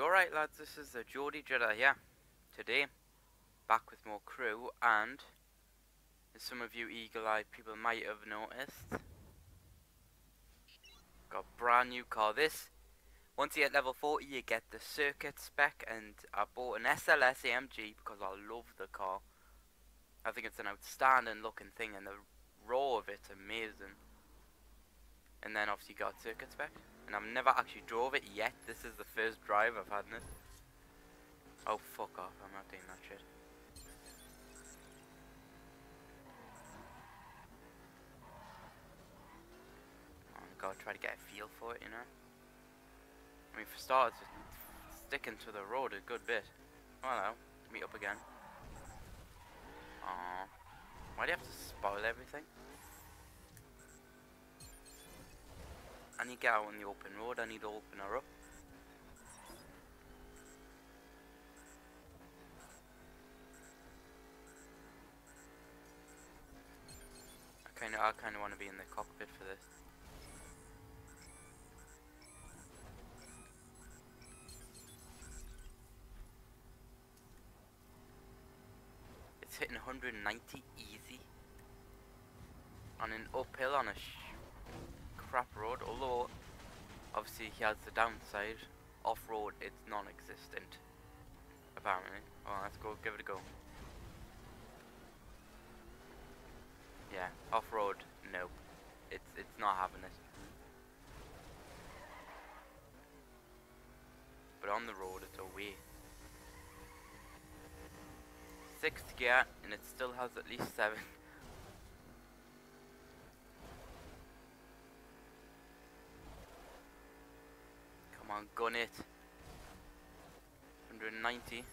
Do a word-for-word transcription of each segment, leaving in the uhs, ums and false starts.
You alright, lads? This is the Geordie Jedi here. Today, back with more crew, and as some of you eagle-eyed people might have noticed, got a brand new car. This, once you hit level forty, you get the circuit spec, and I bought an S L S A M G because I love the car. I think it's an outstanding looking thing, and the raw of it's amazing. And then obviously you got circuit spec. And I've never actually drove it yet. This is the first drive I've had in it. Oh, fuck off, I'm not doing that shit. I've got to try to get a feel for it, you know. I mean, for starters, it's sticking to the road a good bit. Hello, meet up again. Aww. Why do you have to spoil everything? I need to get out on the open road, I need to open her up. I kinda I kinda wanna be in the cockpit for this. It's hitting one hundred ninety easy. On an uphill on a sh crap road, although obviously he has the downside, off-road it's non-existent apparently. Well, let's go give it a go. Yeah, off-road, no, it's it's not having it, but on the road it's away. Sixth gear and it still has at least seven. Come on, gun it. one hundred ninety.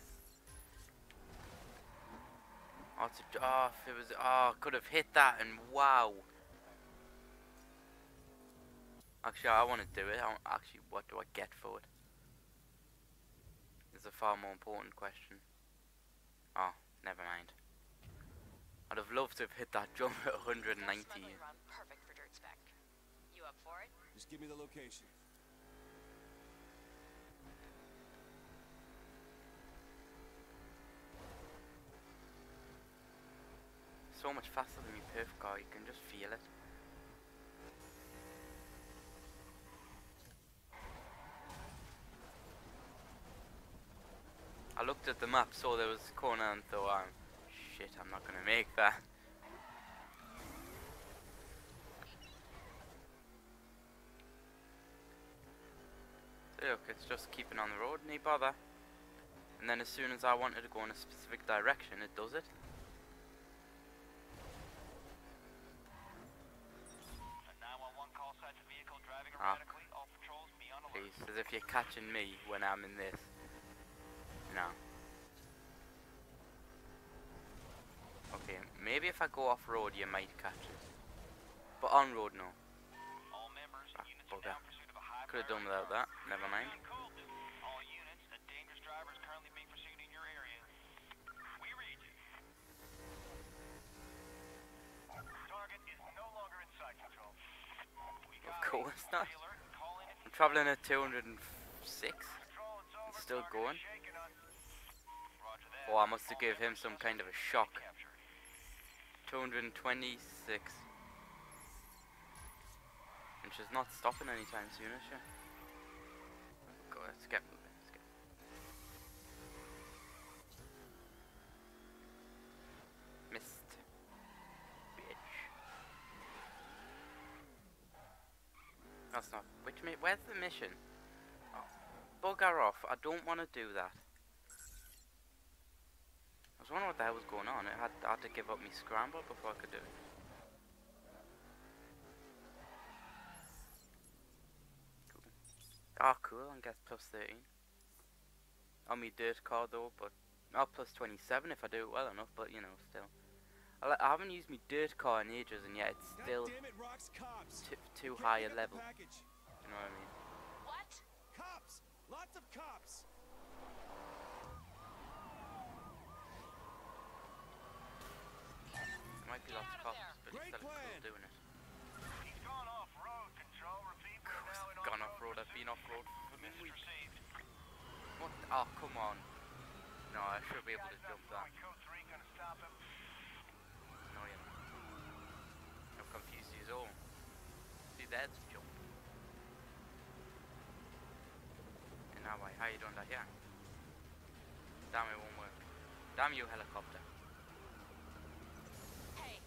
Oh, it's a, oh, if it was, oh, could have hit that, and wow. Actually, I want to do it. I don't, actually, what do I get for it? It's a far more important question. Oh, never mind. I'd have loved to have hit that jump at one hundred ninety. Perfect for dirt spec. You up for it? Just give me the location. So much faster than your perf car, you can just feel it. I looked at the map, saw there was a corner and thought, um, shit, I'm not gonna make that. So look, it's just keeping on the road, no bother. And then as soon as I wanted to go in a specific direction, it does it. As if you're catching me when I'm in this. No. Okay, maybe if I go off road you might catch it. But on road, no. All members, ah, units are down pursuit of a high. Could have done without that, never mind. All units, a dangerous driver is currently being pursued in your area. We read you. Target is no longer in sight control. Of course not. I'm traveling at two hundred six, it's still going. Oh, I must have gave him some kind of a shock. two hundred twenty-six. And she's not stopping anytime soon, is she? Go, let's get moving. Let's get. Missed. That's not. Which mi where's the mission? Oh, bugger off! I don't want to do that. I was wondering what the hell was going on. I had, I had to give up my scramble before I could do it. Cool. Ah, oh, cool. I get plus thirteen. On my dirt car though, but not oh, plus twenty-seven if I do it well enough. But you know, still. I haven't used my dirt car in ages, and yet it's still it, too high a level. You know what I mean? What? Cops! Lots of cops! There might be lots of cops, but it's still cool doing it. He's gone off road, control, repeat, now in gone off road. I've been off road for a minute. What? Oh, come on. No, I should be able to jump that. Annoying. I'm confused as all. See, there's a jump. And now I hide under here. Damn, it won't work. Damn you, helicopter. Hey,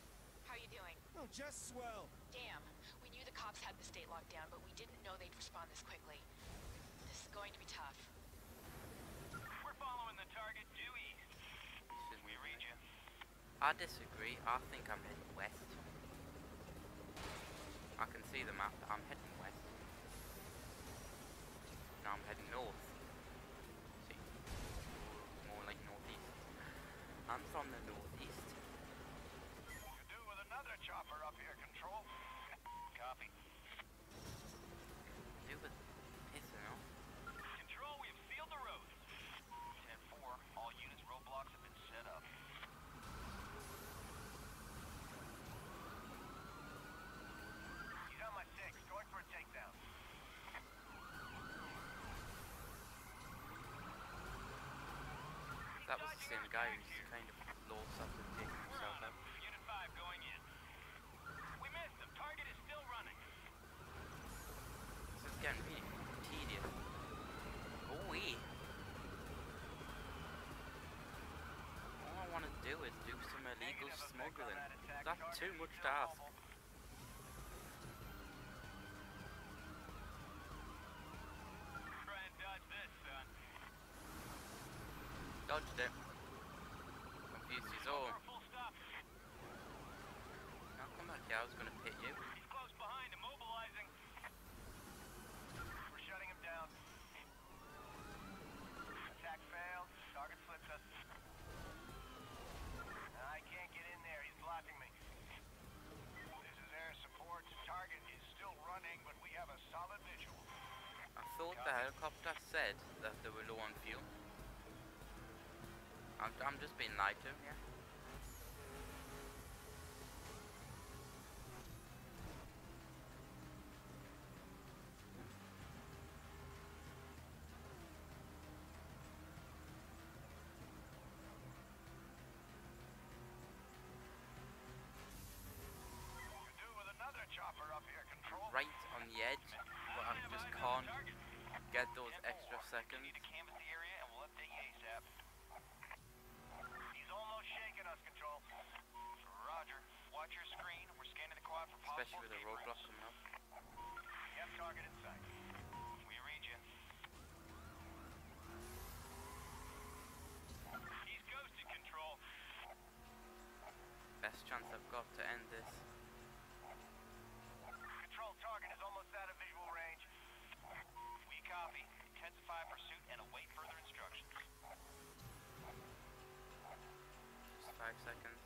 how you doing? Oh, just swell. Damn, we knew the cops had the state locked down, but we didn't know they'd respond this quickly. This is going to be tough. We're following the target due east. We read you. I disagree. I think I'm heading west. I can see the map. I'm heading west. Now I'm heading north. More like northeast. I'm from the northeast. You do with another chopper up here, Control. Copy. Do with pissing off. Control, we have sealed the road. ten four, all units' roadblocks have been set up. You got my six, going for a takedown. That was the same guy who's kind of lost after taking himself out. Unit five going in. We missed them. Target is still running. This is getting really tedious. Oh wee. All I want to do is do some illegal smuggling. That's too much to ask. Try and dodge this, son. Dodged it. Confused his all. How come that guy was gonna pit you? He's close behind, immobilizing. We're shutting him down. Attack failed. Target slipped us. I can't get in there. He's blocking me. This is air support. Target is still running, but we have a solid visual. I thought the helicopter said that they were low on fuel. I'm, I'm just being lied to, yeah. You do with another chopper up here, Control. Right on the edge, but I just can't get those extra seconds. You need to canvas the area and we'll update you ASAP. He's almost shaking us, Control. Roger. Watch your screen. We're scanning the quad for possible. Especially with the roadblock coming up. Yep, target in sight. We read you. He's ghosted, Control. Best chance I've got to end this. Control, target is almost out of visual range. We copy. Intensify pursuit and await further instructions. Just five seconds.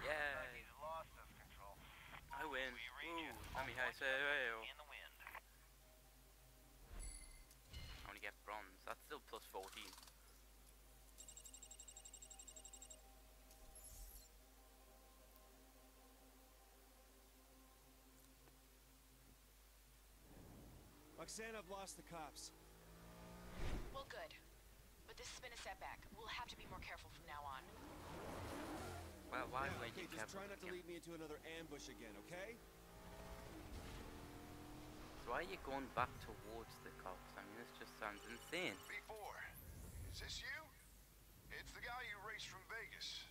Yeah. He's lost us, Control. I win. Ooh, let me high sail. I only get bronze. That's still plus fourteen. Roxanne, I've lost the cops. Well, good. But this has been a setback. We'll have to be more careful from now on. Well, why yeah, would okay, you just try not to lead me into another ambush again, okay? So why are you going back towards the cops? I mean, this just sounds insane. B four, is this you? It's the guy you raced from Vegas.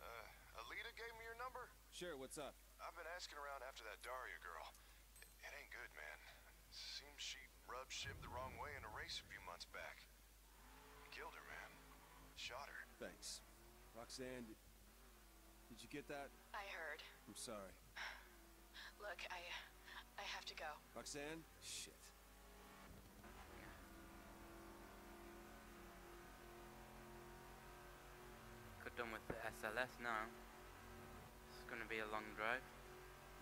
Uh, Alita gave me your number? Sure, what's up? I've been asking around after that Daria girl. It, it ain't good, man. It seems she rubbed Shiv the wrong way in a race a few months back. Killed her, man. Shot her. Thanks. Roxanne, did, did you get that? I heard. I'm sorry. Look, I... I have to go. Roxanne? Shit. Good done with the S L S now. It's gonna be a long drive.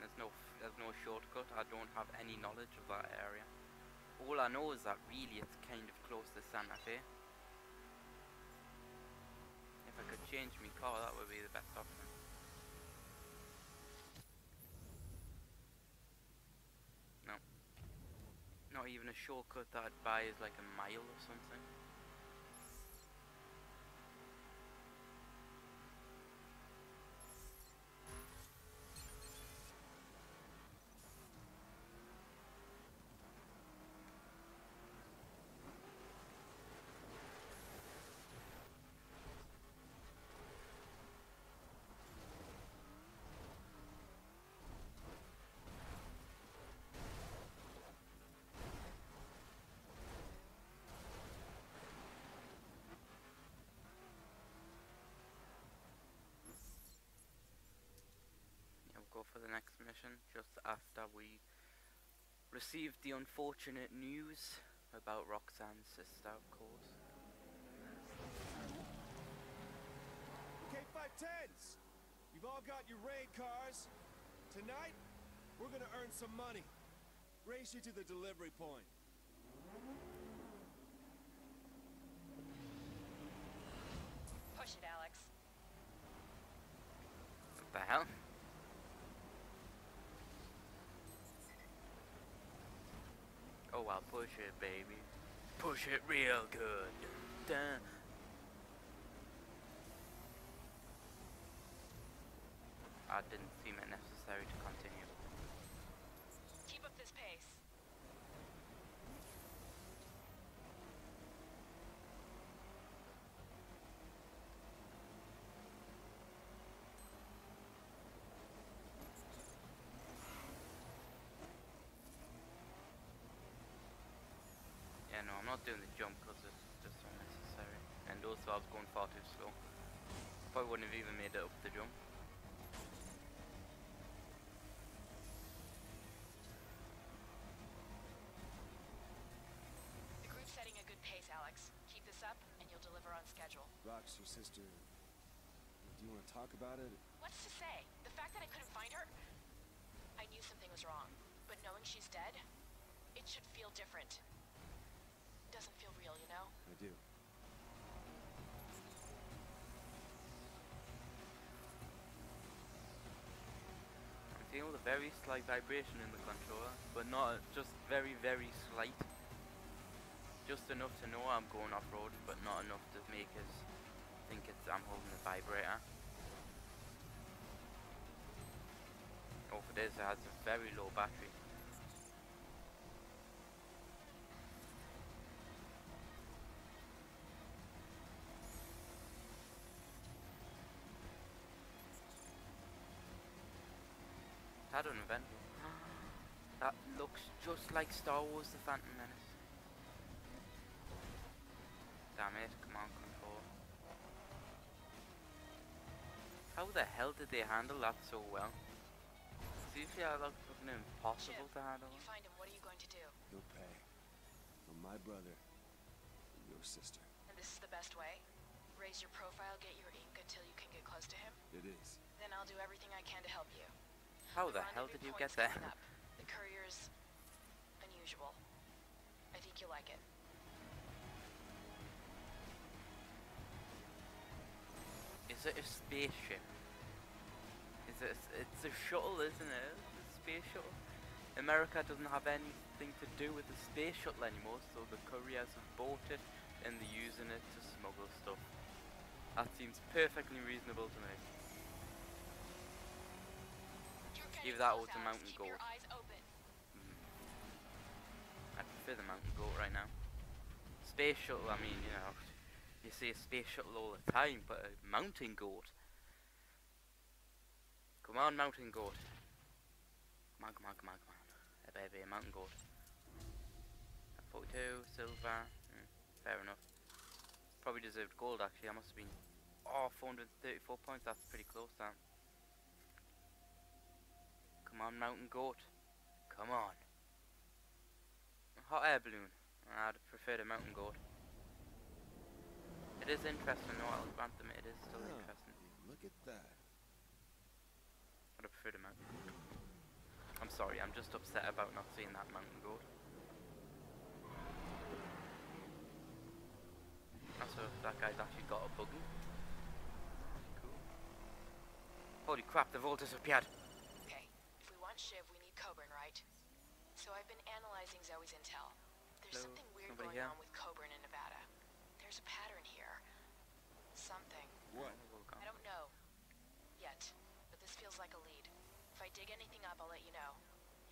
There's no, there's no shortcut. I don't have any knowledge of that area. All I know is that really it's kind of close to Santa Fe. If I could change my car, that would be the best option. No. Not even a shortcut that I'd buy is like a mile or something. For the next mission, just after we received the unfortunate news about Roxanne's sister, of course. K five tens! You've all got your raid cars. Tonight, we're gonna earn some money. Race you to the delivery point. Push it, Alex. What the hell? Oh, I'll push it, baby. Push it real good. Duh. I didn't seem it necessary to continue. Keep up this pace. Yeah, no, I'm not doing the jump because it's just unnecessary. And also I was going far too slow. Probably wouldn't have even made it up the jump. The group's setting a good pace, Alex. Keep this up and you'll deliver on schedule. Rox, your sister, do you want to talk about it? What's to say? The fact that I couldn't find her? I knew something was wrong. But knowing she's dead, it should feel different. Doesn't feel real, you know? I do. I feel a very slight vibration in the controller, but not just very, very slight. Just enough to know I'm going off-road, but not enough to make us think it's I'm holding the vibrator. Oh, for this, it has a very low battery. Had an event. That looks just like Star Wars The Phantom Menace. Damn it, command control. How the hell did they handle that so well? Seriously, I looked fucking impossible Chip, to handle. You find him, what are you going to do? You'll pay. For my brother and your sister. And this is the best way? Raise your profile, get your ink until you can get close to him? It is. Then I'll do everything I can to help you. How the hell did you get there? The courier's unusual. I think you'll like it. Is it a spaceship? Is it? A, it's a shuttle, isn't it? It's a space shuttle. America doesn't have anything to do with the space shuttle anymore, so the couriers have bought it and they're using it to smuggle stuff. That seems perfectly reasonable to me. Give that all to Mountain Goat. Mm. I prefer the Mountain Goat right now. Space Shuttle, I mean, you know, you see a Space Shuttle all the time, but a Mountain Goat. Come on, Mountain Goat. Come on, come on, come on, come on. A baby, a Mountain Goat. forty-two, silver. Mm, fair enough. Probably deserved gold, actually. I must have been... Oh, four hundred thirty-four points. That's pretty close, that. Come on, Mountain Goat. Come on. A hot air balloon. I'd prefer the Mountain Goat. It is interesting, though. I'll grant them it is still oh, interesting. Look at that. I'd prefer the Mountain Goat. I'm sorry, I'm just upset about not seeing that Mountain Goat. Also, that guy's actually got a buggy. Cool. Holy crap, they've all disappeared. Shiv, we need Coburn, right? So I've been analyzing Zoe's intel. There's no, something weird going here. on with Coburn in Nevada. There's a pattern here. Something. What? I don't know. Yet. But this feels like a lead. If I dig anything up, I'll let you know.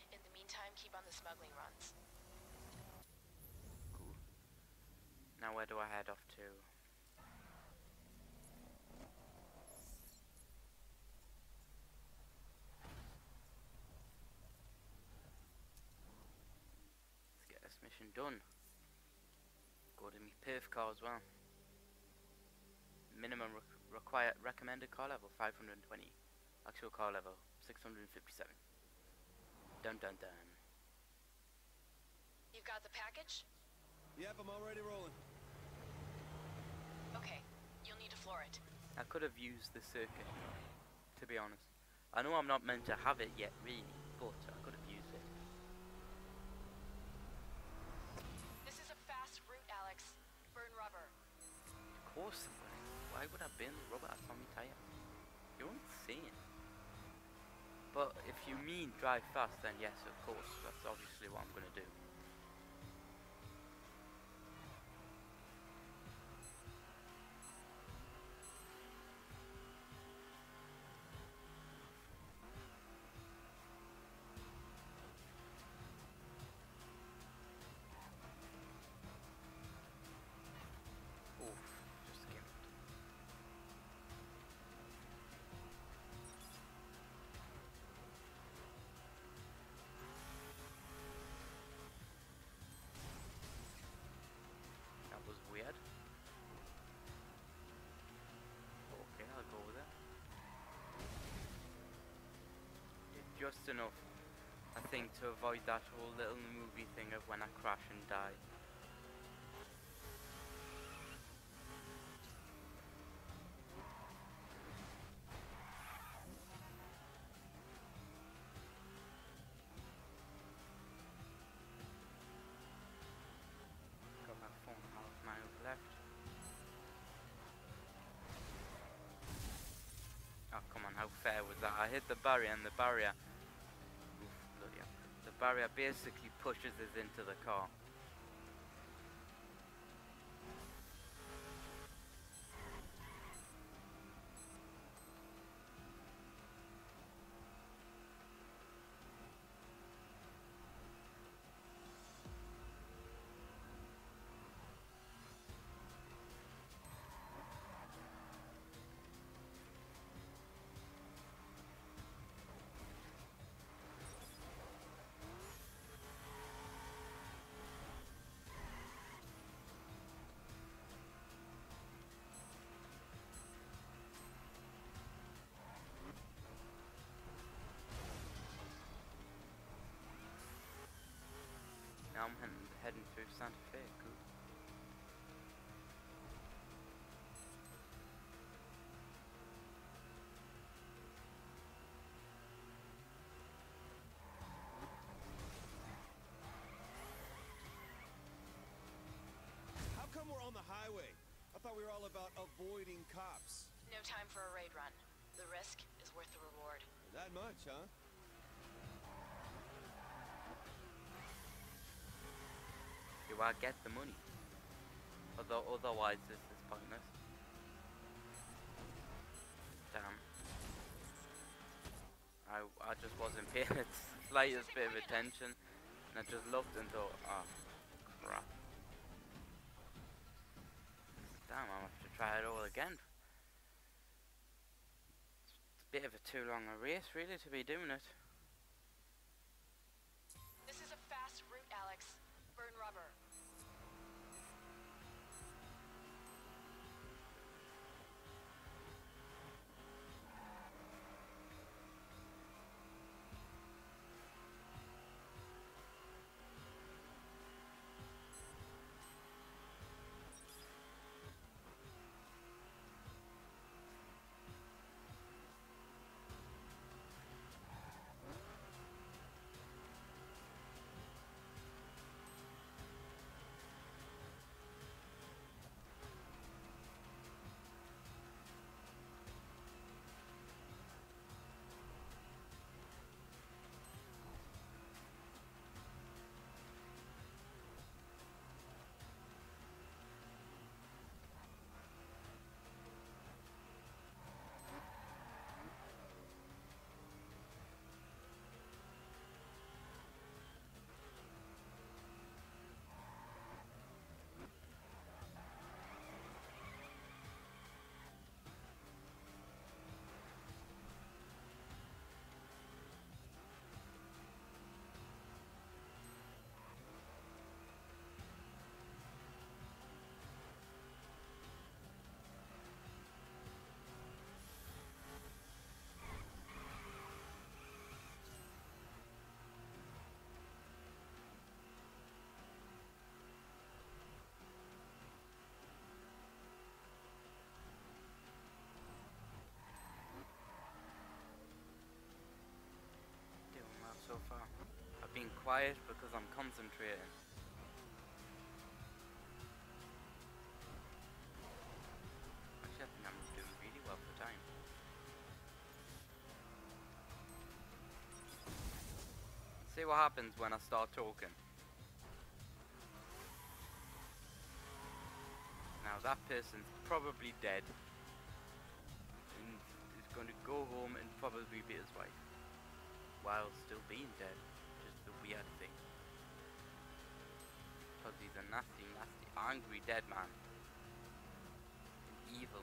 In the meantime, keep on the smuggling runs. Cool. Now where do I head off to? This mission done. Got me perf car as well. Minimum re required recommended car level five hundred twenty. Actual car level six hundred fifty-seven. Dun dun dun. You've got the package? Yep, I'm already rolling. Okay, you'll need to floor it. I could have used the circuit, to be honest. I know I'm not meant to have it yet, really, but I could have used it. Route, Alex. Burn rubber. Of course. Why would I burn the rubber? I saw me tire. You're insane. But if you mean drive fast, then yes, of course. That's obviously what I'm going to do. Was weird. Okay, I'll go with it. Yeah, just enough, I think, to avoid that whole little movie thing of when I crash and die. Oh, come on, how fair was that? I hit the barrier and the barrier... Oof, bloody hell. The barrier basically pushes us into the car. Now I'm heading through Santa Fe, cool. How come we're on the highway? I thought we were all about avoiding cops. No time for a raid run. The risk is worth the reward. That much, huh? Do I get the money? Although otherwise this is pointless. Damn. I I just wasn't paying the slightest bit of attention and I just looked and thought, oh crap. Damn, I'll have to try it all again. It's a bit of a too long a race really to be doing it. This is a fast route, Alex. Burn rubber. quiet because I'm concentrating. Actually, I think I'm doing really well for time. See what happens when I start talking. Now that person's probably dead and is going to go home and probably be his wife while still being dead, which is the weird thing. Because he's a nasty, nasty, angry dead man. Evil.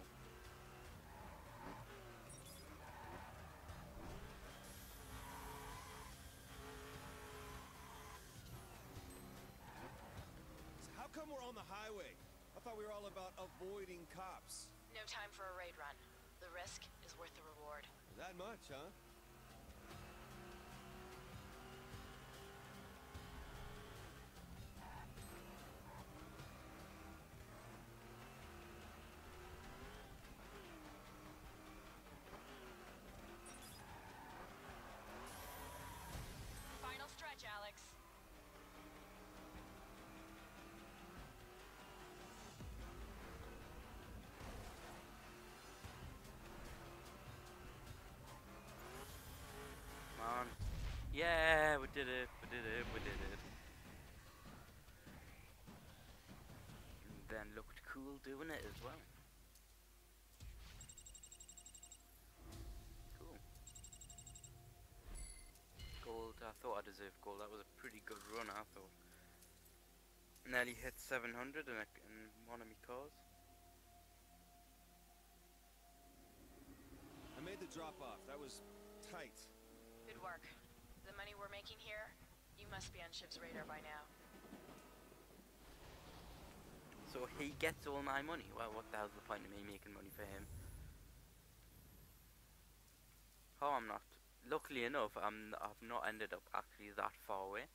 So how come we're on the highway? I thought we were all about avoiding cops. No time for a raid run. The risk is worth the reward. That much, huh? Final stretch, Alex. On. Yeah, we did it, we did it, we did it. And then looked cool doing it as well. Cool. Gold, I thought I deserved gold. That was a pretty good run, I thought. Nearly hit seven hundred in, a, in one of my cars. I made the drop off. That was tight. Good work. The money we're making here, you must be on ship's radar by now. So he gets all my money. Well, what the hell's the point of me making money for him? Oh, I'm not. Luckily enough, I'm, I've not ended up actually that far away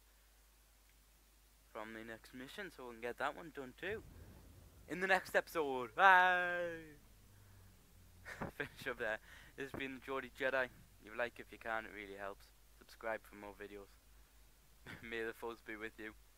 from the next mission, so we can get that one done too. In the next episode. Bye! Finish up there. This has been the Geordie Jedi. You like if you can, it really helps. Subscribe for more videos. May the force be with you.